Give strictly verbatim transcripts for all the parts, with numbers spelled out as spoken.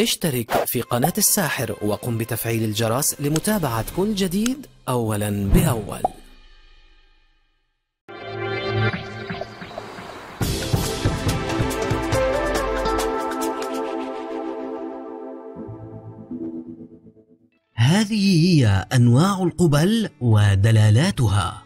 اشترك في قناة الساحر وقم بتفعيل الجرس لمتابعة كل جديد أولاً بأول. هذه هي أنواع القبل ودلالاتها.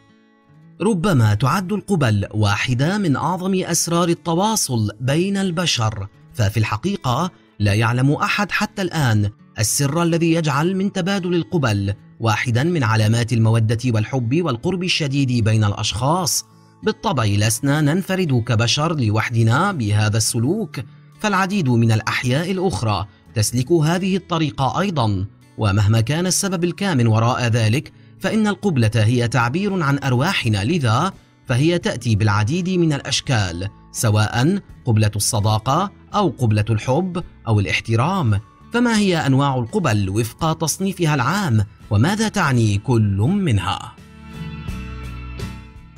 ربما تعد القبل واحدة من أعظم أسرار التواصل بين البشر، ففي الحقيقة لا يعلم أحد حتى الآن السر الذي يجعل من تبادل القبل واحدا من علامات المودة والحب والقرب الشديد بين الأشخاص. بالطبع لسنا ننفرد كبشر لوحدنا بهذا السلوك، فالعديد من الأحياء الأخرى تسلك هذه الطريقة أيضا، ومهما كان السبب الكامن وراء ذلك فإن القبلة هي تعبير عن أرواحنا، لذا فهي تأتي بالعديد من الأشكال، سواء قبلة الصداقة أو قبلة الحب أو الاحترام. فما هي أنواع القبل وفق تصنيفها العام، وماذا تعني كل منها؟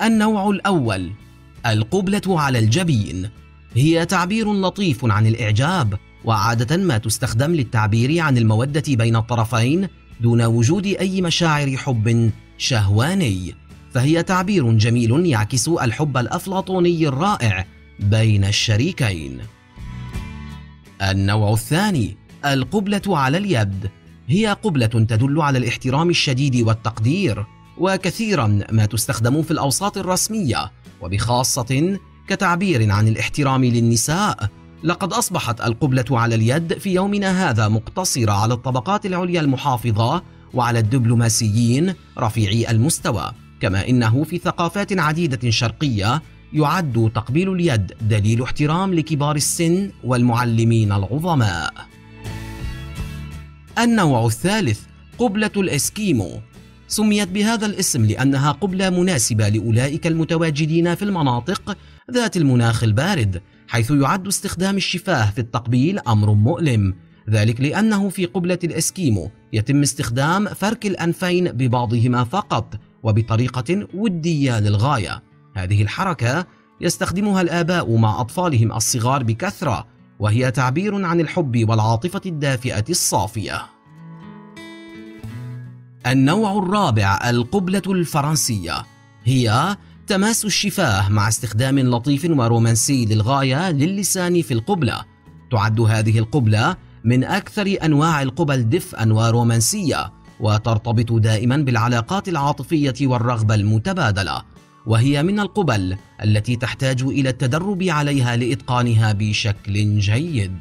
النوع الأول، القبلة على الجبين، هي تعبير لطيف عن الإعجاب، وعادة ما تستخدم للتعبير عن المودة بين الطرفين دون وجود أي مشاعر حب شهواني، فهي تعبير جميل يعكس الحب الأفلاطوني الرائع بين الشريكين. النوع الثاني، القبلة على اليد، هي قبلة تدل على الاحترام الشديد والتقدير، وكثيرا ما تستخدم في الأوساط الرسمية وبخاصة كتعبير عن الاحترام للنساء. لقد أصبحت القبلة على اليد في يومنا هذا مقتصرة على الطبقات العليا المحافظة وعلى الدبلوماسيين رفيعي المستوى، كما إنه في ثقافات عديدة شرقية يعد تقبيل اليد دليل احترام لكبار السن والمعلمين العظماء. النوع الثالث، قبلة الإسكيمو، سميت بهذا الاسم لأنها قبلة مناسبة لأولئك المتواجدين في المناطق ذات المناخ البارد، حيث يعد استخدام الشفاه في التقبيل أمر مؤلم، ذلك لأنه في قبلة الإسكيمو يتم استخدام فرك الأنفين ببعضهما فقط وبطريقة ودية للغاية. هذه الحركة يستخدمها الآباء مع أطفالهم الصغار بكثرة، وهي تعبير عن الحب والعاطفة الدافئة الصافية. النوع الرابع، القبلة الفرنسية، هي تماس الشفاه مع استخدام لطيف ورومانسي للغاية للسان في القبلة. تعد هذه القبلة من أكثر أنواع القبل دفئا ورومانسية، وترتبط دائما بالعلاقات العاطفية والرغبة المتبادلة، وهي من القبل التي تحتاج إلى التدرب عليها لإتقانها بشكل جيد.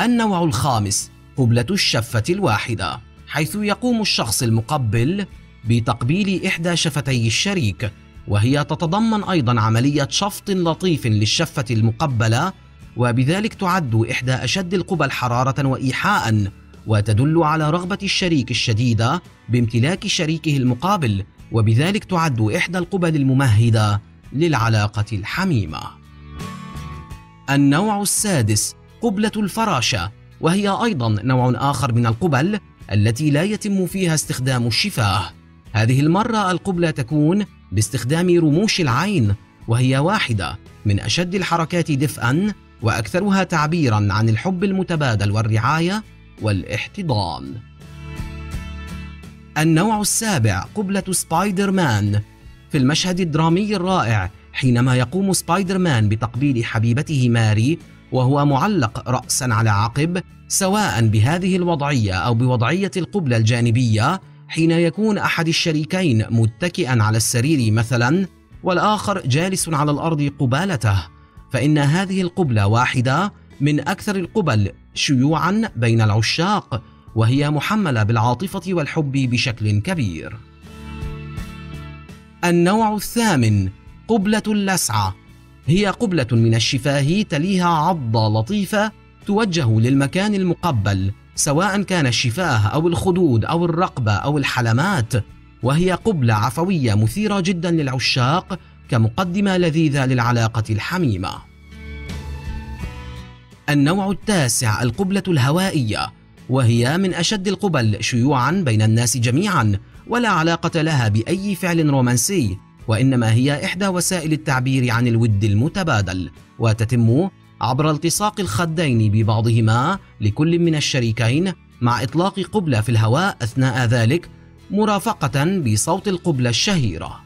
النوع الخامس، قبلة الشفة الواحدة، حيث يقوم الشخص المقبل بتقبيل إحدى شفتي الشريك، وهي تتضمن أيضا عملية شفط لطيف للشفة المقبلة، وبذلك تعد إحدى أشد القبل حرارة وإيحاء، وتدل على رغبة الشريك الشديدة بامتلاك شريكه المقابل، وبذلك تعد إحدى القبل الممهدة للعلاقة الحميمة. النوع السادس، قبلة الفراشة، وهي أيضا نوع آخر من القبل التي لا يتم فيها استخدام الشفاه. هذه المرة القبلة تكون باستخدام رموش العين، وهي واحدة من أشد الحركات دفئا وأكثرها تعبيرا عن الحب المتبادل والرعاية والاحتضان. النوع السابع، قبلة سبايدر مان، في المشهد الدرامي الرائع حينما يقوم سبايدر مان بتقبيل حبيبته ماري وهو معلق رأسا على عقب، سواء بهذه الوضعية أو بوضعية القبلة الجانبية حين يكون أحد الشريكين متكئا على السرير مثلا والآخر جالس على الأرض قبالته، فإن هذه القبلة واحدة من أكثر القبل شيوعا بين العشاق، وهي محملة بالعاطفة والحب بشكل كبير. النوع الثامن، قبلة اللسعة، هي قبلة من الشفاه تليها عضة لطيفة توجه للمكان المقبل، سواء كان الشفاه أو الخدود أو الرقبة أو الحلمات، وهي قبلة عفوية مثيرة جدا للعشاق كمقدمة لذيذة للعلاقة الحميمة. النوع التاسع، القبلة الهوائية، وهي من أشد القبل شيوعا بين الناس جميعا، ولا علاقة لها بأي فعل رومانسي، وإنما هي إحدى وسائل التعبير عن الود المتبادل، وتتم عبر التصاق الخدين ببعضهما لكل من الشريكين مع إطلاق قبلة في الهواء أثناء ذلك مرافقة بصوت القبلة الشهيرة.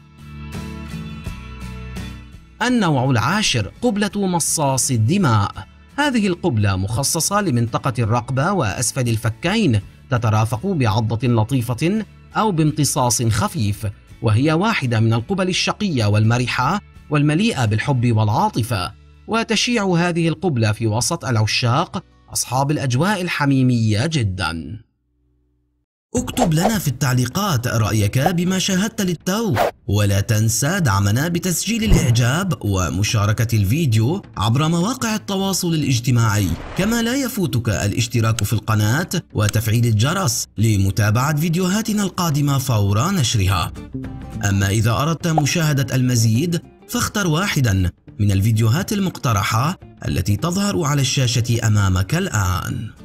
النوع العاشر قبلة مصاص الدماء. هذه القبلة مخصصة لمنطقة الرقبة وأسفل الفكين، تترافق بعضة لطيفة أو بامتصاص خفيف، وهي واحدة من القبل الشقية والمرحة والمليئة بالحب والعاطفة. وتشيع هذه القبلة في وسط العشاق أصحاب الأجواء الحميمية جدا. اكتب لنا في التعليقات رأيك بما شاهدت للتو، ولا تنسى دعمنا بتسجيل الإعجاب ومشاركة الفيديو عبر مواقع التواصل الاجتماعي، كما لا يفوتك الاشتراك في القناة وتفعيل الجرس لمتابعة فيديوهاتنا القادمة فور نشرها. أما إذا أردت مشاهدة المزيد فاختر واحدا من الفيديوهات المقترحة التي تظهر على الشاشة أمامك الآن.